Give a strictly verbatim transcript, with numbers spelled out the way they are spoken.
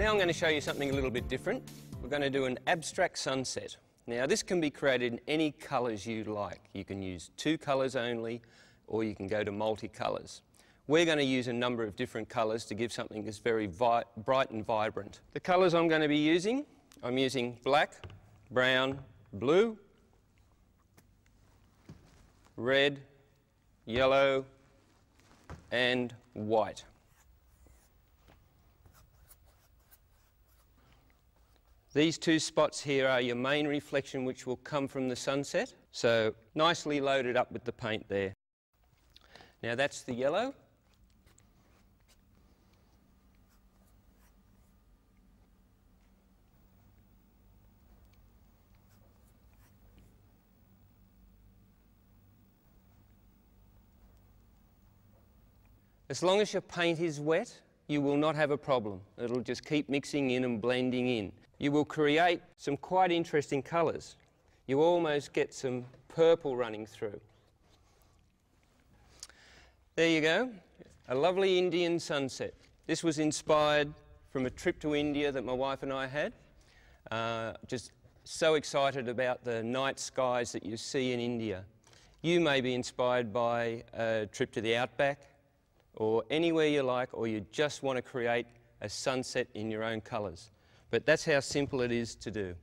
now I'm going to show you something a little bit different. We're going to do an abstract sunset. Now this can be created in any colours you like. You can use two colours only, or you can go to multicolours. We're going to use a number of different colours to give something that's very vi bright and vibrant. The colours I'm going to be using, I'm using black, brown, blue, red, yellow and white. These two spots here are your main reflection, which will come from the sunset. So nicely loaded up with the paint there. Now that's the yellow. As long as your paint is wet, you will not have a problem. It'll just keep mixing in and blending in. You will create some quite interesting colours. You almost get some purple running through. There you go, a lovely Indian sunset. This was inspired from a trip to India that my wife and I had. Uh, just so excited about the night skies that you see in India. You may be inspired by a trip to the outback, or anywhere you like, or you just want to create a sunset in your own colours. But that's how simple it is to do.